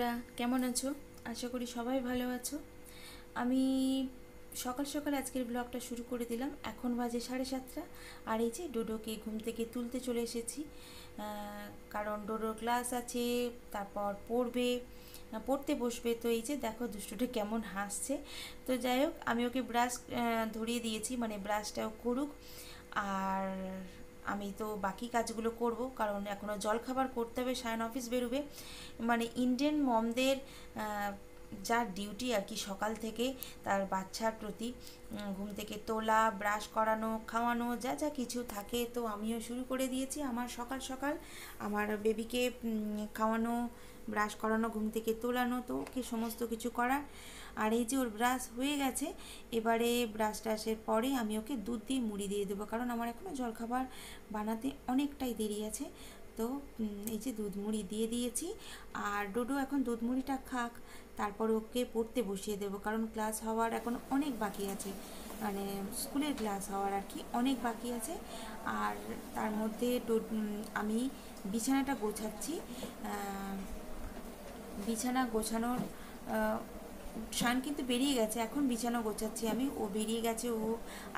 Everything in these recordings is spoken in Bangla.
বন্ধুরা কেমন আছো আশা করি সবাই ভালো আছো। আমি সকাল সকাল আজকের ব্লগটা শুরু করে দিলাম। এখন বাজে 7:30 আর এই যে ডোডোকে ঘুম থেকে তুলতে চলে এসেছি, কারণ ডোডোর ক্লাস আছে, তারপর পড়তে বসবে। তো এই যে দেখো দুষ্টুটা কেমন হাসছে। তো যাই হোক, আমি ওকে ব্রাশ ধরিয়ে দিয়েছি, মানে ব্রাশটাও করুক আর আমি তো বাকি কাজগুলো করব, কারণ এখনও জলখাবার করতে হবে, সায়ন অফিস বেরোবে। মানে ইন্ডিয়ান মমদের যা ডিউটি আর কি, সকাল থেকে তার বাচ্চার প্রতি ঘুম থেকে তোলা, ব্রাশ করানো, খাওয়ানো, যা যা কিছু থাকে। তো আমিও শুরু করে দিয়েছি আমার সকাল সকাল আমার বেবিকে খাওয়ানো, ব্রাশ করানো, ঘুম থেকে তোলানো, তো কি সমস্ত কিছু করার। আর এই যে ওর ব্রাশ হয়ে গেছে, এবারে ব্রাশ ট্রাশের পরে আমি ওকে দুধ দিয়ে মুড়ি দিয়ে দেবো, কারণ আমার এখনও জলখাবার বানাতে অনেকটাই দেরি আছে। তো এই যে দুধ মুড়ি দিয়ে দিয়েছি, আর ডোডো এখন দুধ মুড়িটা খাক, তারপর ওকে পড়তে বসিয়ে দেবো, কারণ ক্লাস হওয়ার এখন অনেক বাকি আছে, মানে স্কুলের ক্লাস হওয়ার আর কি অনেক বাকি আছে। আর তার মধ্যে আমি বিছানাটা গোছাচ্ছি। বিছানা গোছানোর শান কিন্তু বেরিয়ে গেছে, এখন বিছানা গোছাচ্ছি আমি, ও বেরিয়ে গেছে। ও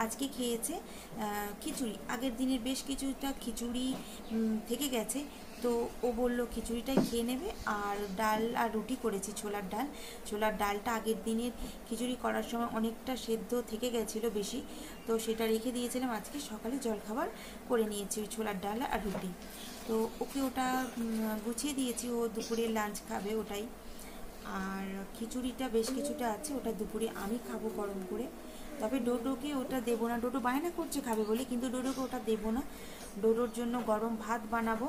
আজকে খেয়েছে খিচুড়ি, আগের দিনের বেশ কিছুটা খিচুড়ি থেকে গেছে, তো ও বলল খিচুড়িটাই খেয়ে নেবে। আর ডাল আর রুটি করেছি, ছোলার ডালটা আগের দিনের খিচুড়ি করার সময় অনেকটা সেদ্ধ থেকে গেছিলো বেশি, তো সেটা রেখে দিয়েছিলাম, আজকে সকালে জলখাবার করে নিয়েছি ছোলার ডাল আর রুটি। তো ওকে ওটা গুছিয়ে দিয়েছি, ও দুপুরে লাঞ্চ খাবে ওটাই। আর খিচুড়িটা বেশ কিছুটা আছে, ওটা দুপুরে আমি খাবো গরম করে, তবে ডোডোকে ওটা দেবো না। ডোডো বায়না করছে খাবে বলে, কিন্তু ডোডোকে ওটা দেবো না। ডোডোর জন্য গরম ভাত বানাবো।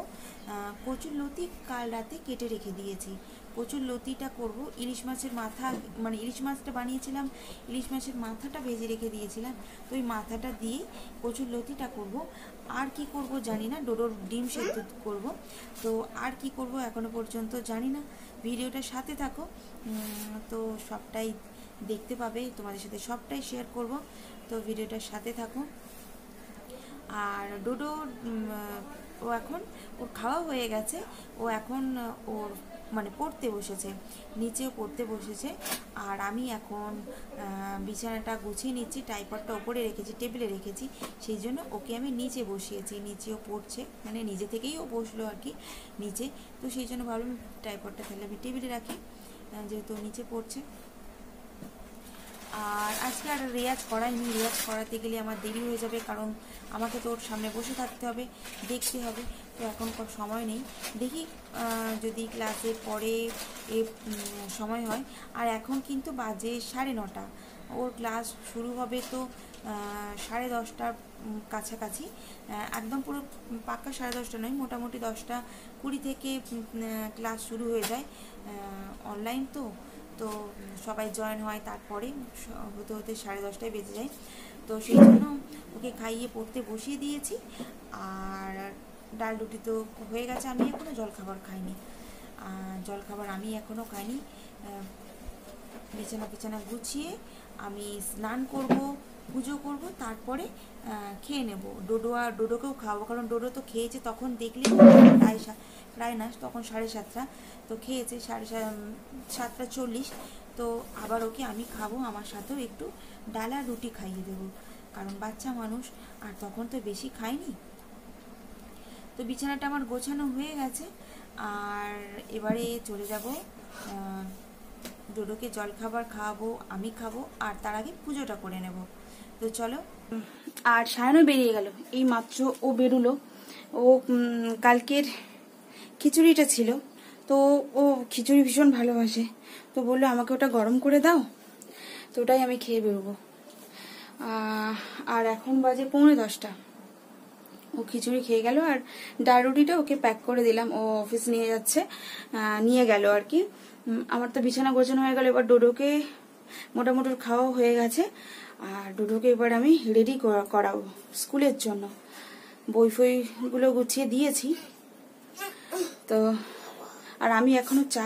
কচুরলতি কাল রাতে কেটে রেখে দিয়েছি, কচুরলতিটা করবো। ইলিশ মাছের মাথা, মানে ইলিশ মাছটা বানিয়েছিলাম, ইলিশ মাছের মাথাটা ভেজে রেখে দিয়েছিলাম, তো ওই মাথাটা দিয়ে কচুরলতিটা করব। আর কি করব জানি না, ডোডোর ডিম সেদ্ধ করব। তো আর কি করব এখনও পর্যন্ত জানি না, ভিডিওটার সাথে থাকো, তো সবটাই দেখতে পাবে, তোমাদের সাথে সবটাই শেয়ার করব, তো ভিডিওটার সাথে থাকো। আর ডোডো ও এখন ওর খাওয়া হয়ে গেছে, ও এখন ওর মানে পড়তে বসেছে, নিচেও পড়তে বসেছে। আর আমি এখন বিছানাটা গুছিয়ে নিচ্ছি, ট্রাইপডটা ওপরে রেখেছি, টেবিলে রেখেছি, সেই জন্য ওকে আমি নিচে বসিয়েছি, নিচেও পড়ছে, মানে নিজে থেকেই ও বসলো আর কি নিচে। তো সেই জন্য ভাবলাম ট্রাইপডটা ফেলে আমি টেবিলে রাখি, যেহেতু নিচে পড়ছে। আর আজকে আর রেয়াজ করাইনি, রেয়াজ করাতে গেলে আমার দেরি হয়ে যাবে, কারণ আমাকে তো ওর সামনে বসে থাকতে হবে, দেখতে হবে, তো এখন কোনো সময় নেই। দেখি যদি ক্লাসের পরে সময় হয়। আর এখন কিন্তু বাজে 9:30, ওর ক্লাস শুরু হবে তো 10:30 কাছাকাছি, একদম পুরো পাক্কা 10:30 নয়, মোটামুটি 10:20 থেকে ক্লাস শুরু হয়ে যায়। অনলাইন তো সবাই জয়েন হয়, তারপরে হতে হতে 10:30 বেজে যায়। তো সেই জন্য ওকে খাইয়ে পড়তে বসিয়ে দিয়েছি। আর ডাল রুটি তো হয়ে গেছে, আমি এখনও জলখাবার খাইনি, বিছানা গুছিয়ে আমি স্নান করব, পুজো করব, তারপরে খেয়ে নেব। ডোডোকেও খাওয়াবো, কারণ ডোডো তো খেয়েছে, তখন দেখলে প্রায় না, তখন 7:30, তো খেয়েছে 7:40, তো আবার ওকে আমি খাবো, আমার সাথেও একটু ডাল আর রুটি খাইয়ে দেবো, কারণ বাচ্চা মানুষ আর তখন তো বেশি খায়নি। তো বিছানাটা আমার গোছানো হয়ে গেছে, আর এবারে চলে যাব, ডোডোকে জলখাবার খাওয়াবো, আমি খাবো, আর তার আগে পুজোটা করে নেব। তো চলো। আর সায়নও বেরিয়ে গেল, এই মাত্র ও বেরুলো। ও কালকের খিচুড়িটা ছিল, তো ও খিচুড়ি ভীষণ ভালোবাসে, তো বললো আমাকে ওটা গরম করে দাও, তো ওটাই আমি খেয়ে বেরোবো। আর এখন বাজে 9:45, ও খিচুড়ি খেয়ে গেল। আর ডাল রুটিটা ওকে প্যাক করে দিলাম, ও অফিস নিয়ে গেল আর কি। আমার তো বিছানা গোছানো হয়ে গেল, এবার ডোডোকে মোটামুটি খাওয়া হয়ে গেছে, আর ডোডোকে এবার আমি রেডি করাবো স্কুলের জন্য। বই ফইগুলো গুছিয়ে দিয়েছি, তো আর আমি এখনো চা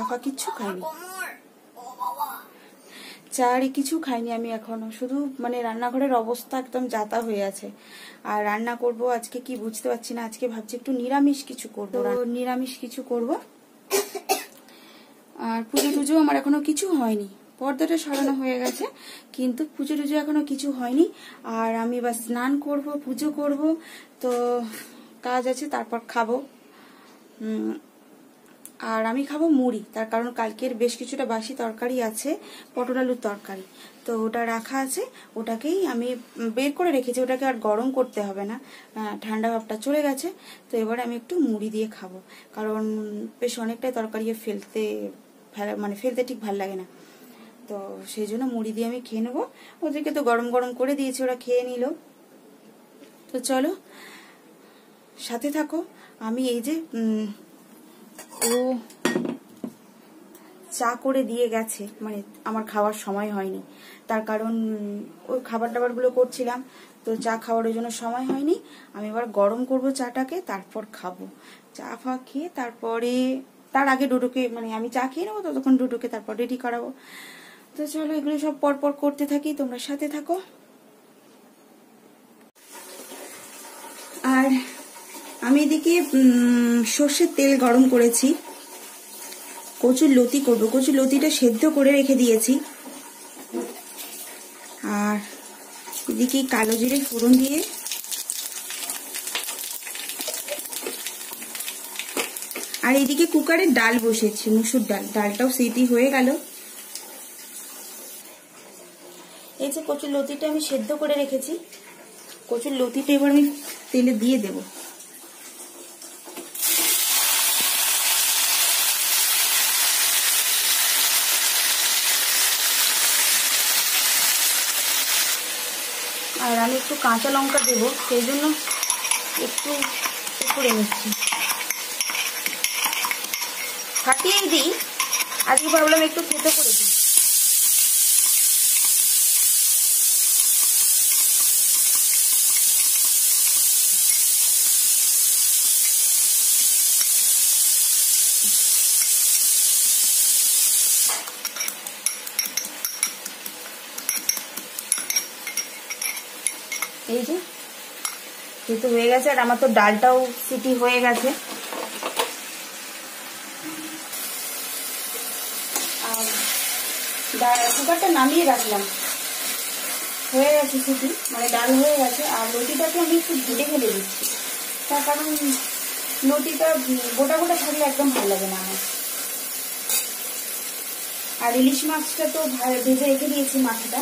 আর কিছু খাইনি আমি এখনো, শুধু মানে রান্নাঘরের অবস্থা একদম যাতা হয়ে আছে। আর রান্না করব আজকে কি বুঝতে পারছি না, আজকে ভাবছি একটু নিরামিষ কিছু করব আর পুজো টুজো আমার এখনো কিছু হয়নি, পর্দাটা সরানো হয়ে গেছে কিন্তু পুজো টুজো এখনো কিছু হয়নি। আর আমি এবার স্নান করব, পুজো করব, তো কাজ আছে, তারপর খাবো। আর আমি খাবো মুড়ি, তার কারণ কালকের বেশ কিছুটা বাসি তরকারি আছে, পটল আলুর তরকারি, তো ওটা রাখা আছে, ওটাকেই আমি বের করে রেখেছি, ওটাকে আর গরম করতে হবে না, ঠান্ডা ভাবটা চলে গেছে। তো এবারে আমি একটু মুড়ি দিয়ে খাবো, কারণ বেশ অনেকটাই তরকারি ফেলতে ঠিক ভালো লাগে না, তো সেই জন্য মুড়ি দিয়ে আমি খেয়ে নেবো। ওদেরকে তো গরম গরম করে দিয়েছি, ওরা খেয়ে নিল। তো চলো সাথে থাকো। আমি এই যে ও চা করে দিয়ে গেছে, মানে আমার খাওয়ার সময় হয়নি, তার কারণ ওই খাবার দাবারগুলো করছিলাম, তো চা খাওয়ার জন্য সময় হয়নি। আমি এবার গরম করব চাটাকে, তারপর খাবো। চা ফা খেয়ে তারপরে, তার আগে ডুডুকে, মানে আমি চা খেয়ে নেবো, ততক্ষণ ডুডুকে তারপর রেডি করাবো। তো চলো এগুলো সব পরপর করতে থাকি, তোমরা সাথে থাকো। আর আমি এদিকে সর্ষের তেল গরম করেছি, কচুর লতি করবো, কচুর লতিটা সেদ্ধ করে রেখে দিয়েছি। আর এদিকে কালো জিরে ফোড়ন দিয়ে আর এদিকে কুকারে ডাল বসেছি, মুসুর ডাল, ডালটাও সিটি হয়ে গেল। এই যে কচুর লতিটা আমি সেদ্ধ করে রেখেছি, কচুর লতিটা এবার আমি তেলে দিয়ে দেবো। আর আমি একটু কাঁচা লঙ্কা দেবো, সেই জন্য একটু করে নিচ্ছি, ফাটিয়েই দিই, আজকে ভাবলাম একটু থেতো করে দিই। এই যে সেদ্ধ হয়ে গেছে, আর আমার তো ডালটাও সিটি হয়ে গেছে। আর কুকারটা নামিয়ে রাখলাম, হয়ে গেছে সিটি, মানে ডাল হয়ে গেছে। আর লতিটাকে আমি একটু ঘেটে ঘেটে দিচ্ছি, তার কারণ লতিটা গোটা গোটা থাকলে একদম ভালো লাগে না আমার। আর ইলিশ মাছটা তো ভেজে রেখে দিয়েছি, মাছটা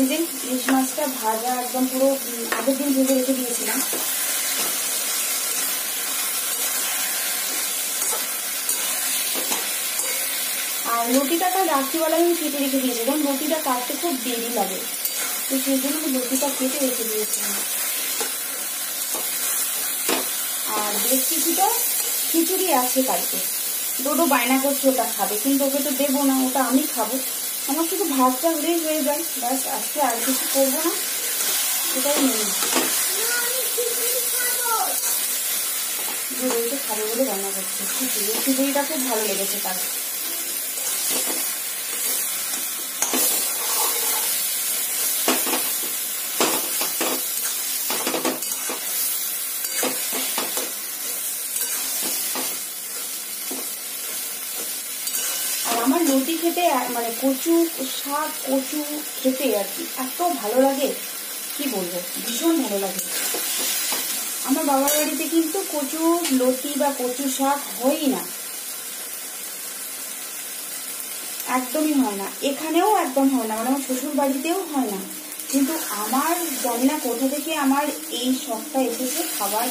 এই যে ইলিশ মাছটা ভাজা একদম পুরো আগের দিন ভেজে রেখে দিয়েছিলাম। আর লুটিটা তো রাত্রিবেলা আমি কেটে রেখে দিয়েছিলাম, লুটিটা কাটতে খুব দেরি লাগে, তো সেই জন্য আমি লুটিটা কেটে রেখে দিয়েছিলাম। আর বেশ কিছুটা খিচুড়ি আছে কালকে, ডোডো বায়না করছে ওটা খাবে, কিন্তু ওকে তো দেবো না, ওটা আমি খাবো। আমার শুধু ভাতটা হলেই হয়ে যায়, ব্যাস, আজকে আর কিছু করবো না, এটাই নেই, খিচুড়িটা খাবে বলে রান্না করছি। খিচুড়ি, খিচুড়িটা খুব ভালো লেগেছে তার। আমার লতি খেতে, মানে কচু শাক, কচু খেতে আর কি এত ভালো লাগে, কি বলবো, ভীষণ ভালো লাগে। আমার বাবার বাড়িতে কিন্তু কচু লতি বা কচু শাক হয়ই না, একদমই হয় না, এখানেও একদম হয় না, মানে আমার শ্বশুর বাড়িতেও হয় না। কিন্তু আমার জানি না কোথা থেকে আমার এই শখটা এসেছে খাবার,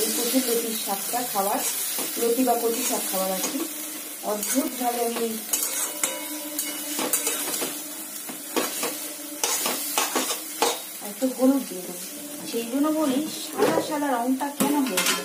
এই কচু লতির শাকটা খাবার, লতি বা কচু শাক খাবার আর কি, অদ্ভুত ভাবে আমি। এত হলুদ দিয়ে দেবো, সেই জন্য বলি সাদা সাদা রঙটা কেন হয়ে গেল।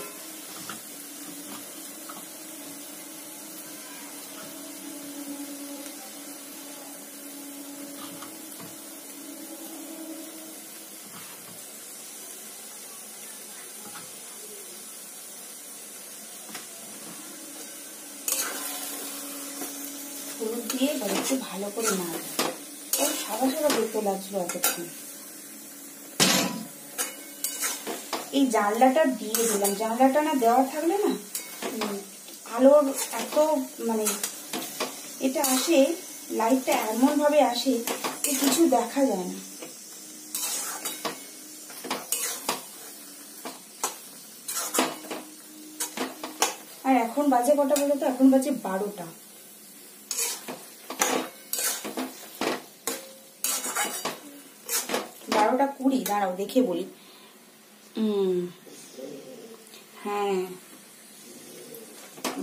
হলুদ দিয়ে বরফকে ভালো করে নাড়ব, সাদা সাদা দেখতে লাগছিল এতক্ষণ। এই জানলাটা দিয়ে দিলাম। জানলাটা না দেওয়া থাকলে না আলোর এত মানে এটা আসে, লাইটটা এমন ভাবে আসে যে কিছু দেখা যায় না। আর এখন বাজে কটা বলে তো, এখন বাজে 12টা। কুড়ি, দাঁড়াও দেখে বলি। হ্যাঁ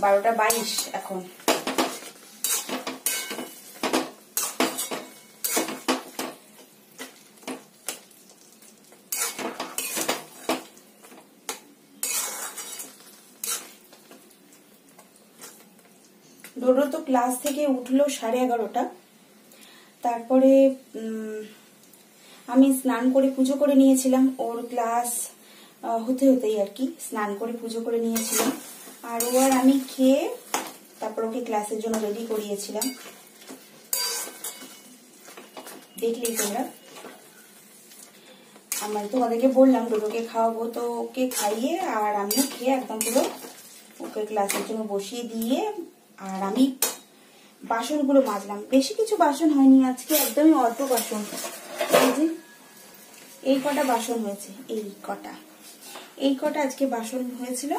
12টা 22 এখন। ডোডো তো ক্লাস থেকে উঠলো 11:30। তারপরে আমি স্নান করে পুজো করে নিয়েছিলাম, ওর ক্লাস হতে হতেই আর কি। স্নান করে পুজো করে নিয়েছিলাম আর ও আর আমি খেয়ে তারপর ওকে ক্লাসের জন্য রেডি করিয়েছিলাম, দেখলেই তোমরা। আমার তোমাদেরকে বললাম ডোডোকে খাওয়াবো, তো ওকে খাইয়ে আর আমিও খেয়ে একদম পুরো ওকে ক্লাসের জন্য বসিয়ে দিয়ে আর আমি বাসনগুলো মাজলাম। বেশি কিছু বাসন হয়নি আজকে, একদমই অল্প বাসন। এই কটা বাসন হয়েছে, এই কটা আজকে বাসন হয়েছিল।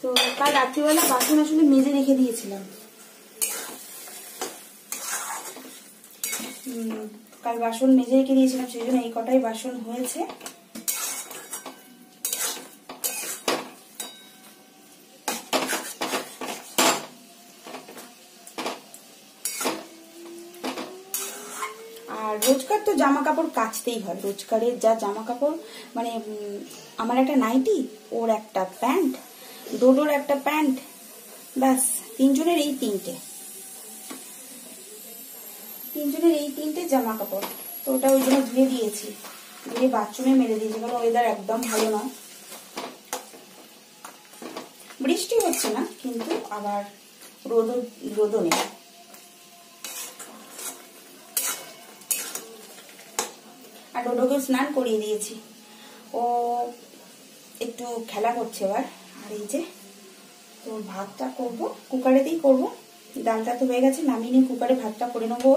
তো কাল রাত্রিবেলা বাসন আসলে মেজে রেখে দিয়েছিলাম, সেই জন্য এই কটাই বাসন হয়েছে। রোজকার তো জামা কাপড় কাচতেই হয়, রোজকারের যা জামা কাপড়, মানে আমার একটা নাইটি, ওর একটা প্যান্ট, ডোডোর একটা প্যান্ট, ব্যাস তিনজনের এই তিনটে জামা কাপড়। তো ওটা ওই জন্য ধুয়ে দিয়েছি, ধুয়ে বাথরুমে মেলে দিয়েছি, কারণ ওয়েদার একদম ভালো না। বৃষ্টি হচ্ছে না কিন্তু আবার রোদও নেই। আর ডোডোকে স্নান করিয়ে দিয়েছি, ও একটু খেলা করছে এবার। আর এই যে তো ভাতটা করবো, কুকারেতেই করবো। ডালটা তো হয়ে গেছে, নামিয়ে নিয়ে কুকারে ভাতটা করে নেবো।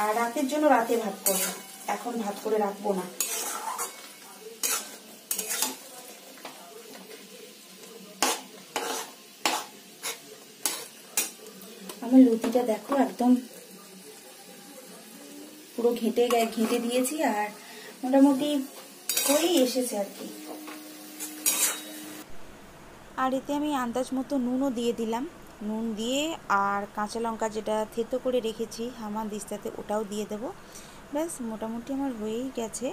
আর রাতের জন্য রাতে ভাত করবো, এখন ভাত করে রাখবো না। আমার লুচিটা দেখো একদম পুরো ঘেঁটে দিয়েছি আর মোটামুটি করেই এসেছে আর কি। আর এতে আমি আন্দাজ মতো নুনও দিয়ে দিলাম, নুন দিয়ে আর কাঁচা লঙ্কা যেটা থেতো করে রেখেছি আমার দিস্তাতে, ওটাও দিয়ে দেবো। ব্যাস মোটামুটি আমার হয়েই গেছে।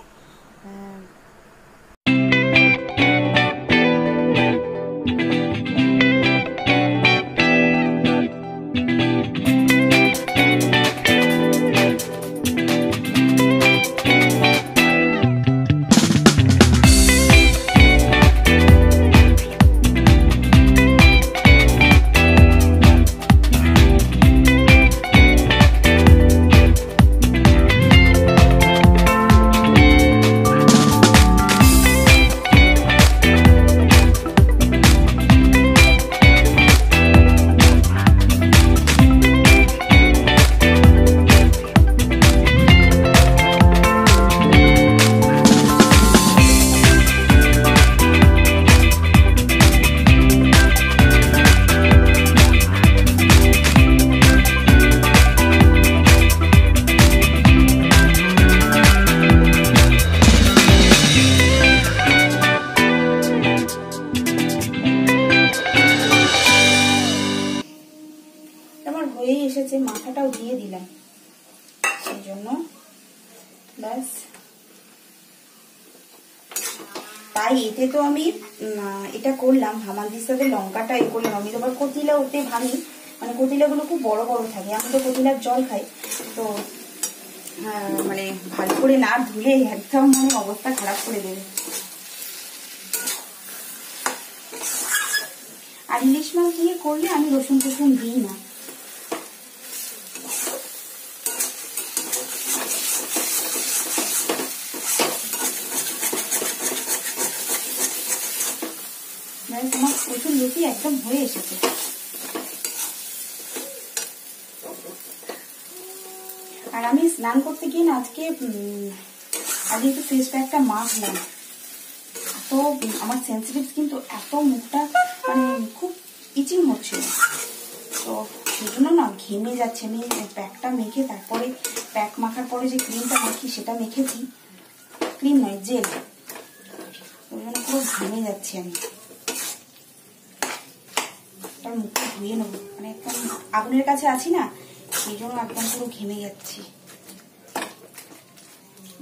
মাথাটাও দিয়ে দিলাম সেই জন্য, ব্যাস। তাই এতে তো আমি এটা করলাম, হামানদিস্তাতে লঙ্কাটা এ করলাম। আমি তো আবার কতিলা ওতে ভাঙি, মানে কতিলাগুলো খুব বড় বড় থাকে, আমি তো কতিলার জল খাই। তো মানে ভালো করে না ধুলে একদম মানে অবস্থা খারাপ করে দেবে। আর ইলিশ মাছ দিয়ে করলে আমি রসুন টসুন দিই না। মানে তোমার প্রচুর লুচি একদম হয়ে এসেছে। আর আমি স্নান করতে গিয়ে না আজকে একটু ফেস প্যাকটা মাখলাম, তো আমার সেন্সিটিভ স্কিন, তো এত মুখটা মানে খুব ইচিং হচ্ছিল, তো সেই জন্য না ঘেমে যাচ্ছে। আমি প্যাকটা মেখে তারপরে প্যাক মাখার পরে যে ক্রিমটা মাখি সেটা মেখেছি, ক্রিম নয় জেল, ওই জন্য পুরো ঘেমে যাচ্ছি। আমি তার মুখটা ধুয়ে নেবো, মানে একদম আগুনের কাছে আছি না, সেই জন্য একদম পুরো ঘেমে যাচ্ছি।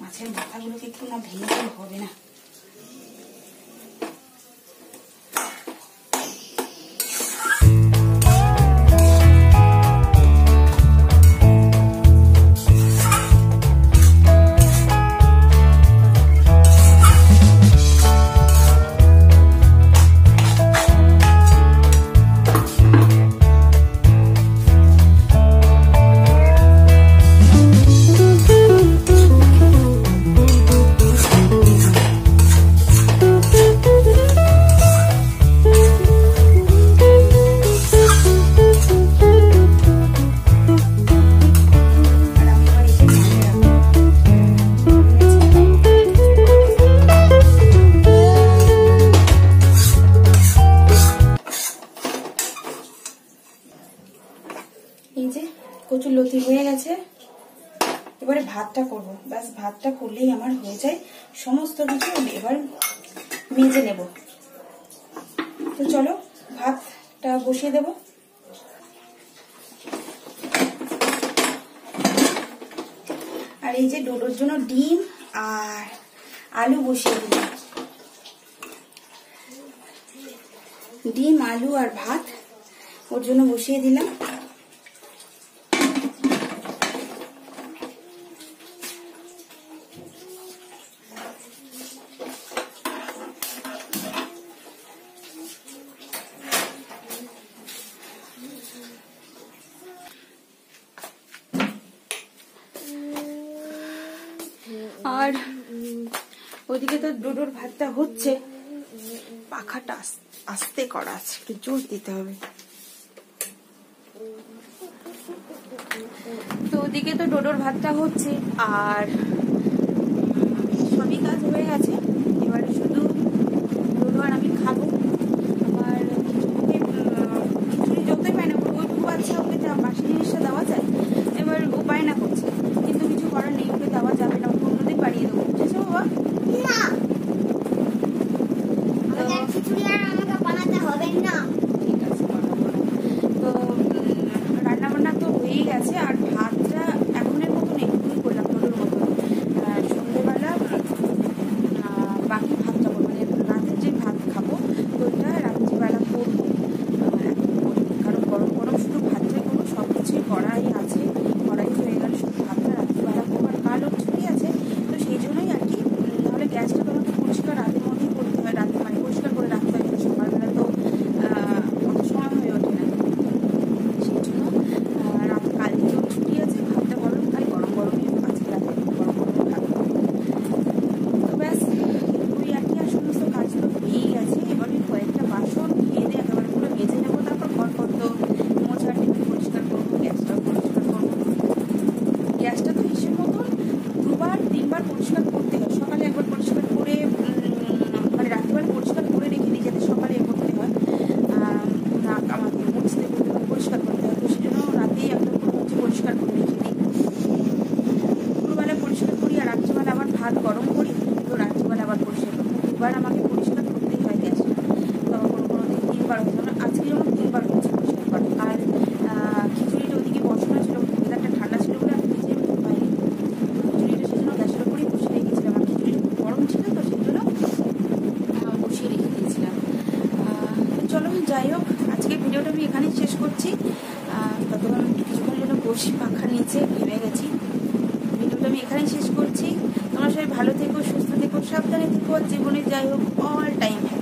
মাছের মাথাগুলোকে একটু না ভেঙে হবে না। লতি হয়ে গেছে, এবারে ভাতটা করব। ব্যাস ভাতটা করলেই আমার হয়ে যায় সমস্ত কিছু। এবার মেজে নেব, তো চলো ভাতটা বসিয়ে দেব। আর এই যে ডোডোর জন্য ডিম আর আলু বসিয়ে দিলাম, ডিম আলু আর ভাত ওর জন্য বসিয়ে দিলাম। আর ওইদিকে তো ডোডোর ভাতটা হচ্ছে, পাখাটা আস্তে করা আছে, একটু জোর দিতে হবে। তো ওদিকে তো ডোডোর ভাতটা হচ্ছে আর সবই কাজ হয়ে গেছে। এবার শুধু ডোডো আর আমি খাবো। আবার যতই পায় না ওই খুব আচ্ছা ওকে বাসি জিনিসটা দেওয়া যায়, এবার উপায় না করছে, কিন্তু কিছু করার নেই, ওকে দেওয়া যাবে না, বাড়িয়ে দেবো। বুঝেছো বাবা? তো রান্না বান্না তো হয়েই গেছে। আর ভাতটা এখনের মতন একটুই করলাম, ডোডোর মতন। সন্ধ্যেবেলা বাকি ভাতটা করবো, মানে রাতের যে ভাত খাবো তো ওইটা রাত্রিবেলা করবো, কারণ গরম গরম শুধু ভাতটাই করবো। সব কিছুই কড়াই আছে, কড়াই হয়ে গেলে শুধু ভাতটা রাত্রিবেলা করবো। আর কালো ছুটি আছে, গ্যাসটা তোমাকে পরিষ্কার রাতের মধ্যেই করতে হয়, রাতে মানে পরিষ্কার করে রাখতে হয়, সকালবেলা তো অত সময় হয়ে ওঠে না। সেই জন্য রাত কালকেও ছুটি আছে, ভাতটা গরম, খালি গরম গরমই আছে, রাতে গরম গরম থাকবে। তো ব্যাস ওই একই আর সমস্ত কাজ তো পেয়েই গেছে। এবারে কয়েকটা বাসন খেয়ে দিয়ে একেবারে পুরো বেঁচে নেবো, তারপর ঘরপর তো মোছার একটু পরিষ্কার করবো, গ্যাসটাও পরিষ্কার করবো। গ্যাসটা তো হিসেব মতন দুবার তিনবার পরিষ্কার করতে হয়, সকালে একবার পরিষ্কার করে মানে রাত্রিবার পরিষ্কার করে রেখে দিই, যাতে সকালে এ করতে হয়, আমাকে মুছতে করতে হয়, পরিষ্কার করতে হয়। তো সেই জন্য রাতেই একদম মুছে পরিষ্কার করে রেখে দিই, দুপুরবেলা পরিষ্কার করি, আর রাত্রিবেলা আবার ভাত গরম করি, তো রাত্রিবেলা আবার পরিষ্কার করি। দুবার আমাকে পরিষ্কার করতেই হয় গ্যাসটা, তো কোনো কোনো দিন তিনবার হতো না, আজকে যেমন তিনবার হচ্ছে পরিষ্কার করা। আর খিচুড়িটা ওদিকে বসানো ছিল, ওয়েদারটা ঠান্ডা ছিল বলে আমি নিজে পাইনি খিচুড়িটা, সেই জন্য গ্যাসের উপরেই বসে রেখেছিলাম। আর খিচুড়ি গরম ছিল তো সেই জন্য বসিয়ে রেখে দিয়েছিলাম। চলো যাই হোক, আজকে ভিডিওটা আমি এখানেই শেষ করছি। ততক্ষণ কিছুক্ষণের জন্য বসি, পাখার নিচে ঘেমে গেছি। ভিডিওটা আমি এখানেই শেষ করছি। তোমরা সবাই ভালো থেকো, সুস্থ থেকো, সাবধানে থেকো, আর জীবনে যাই হোক অল টাইম